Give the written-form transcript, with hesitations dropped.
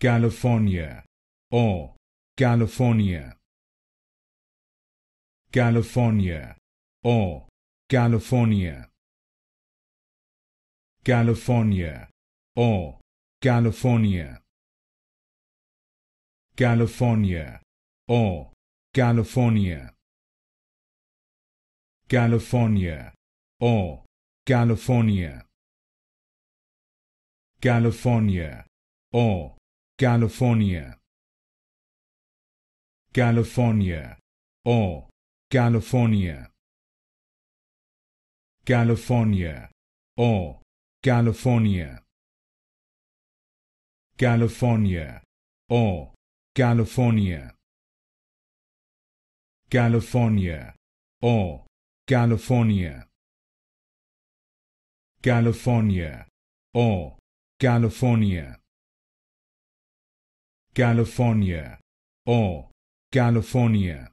California or California. California or California. California or California. California or California. California or California. California or California. California or California. California or California. California or California. California or California. California or California. California or California.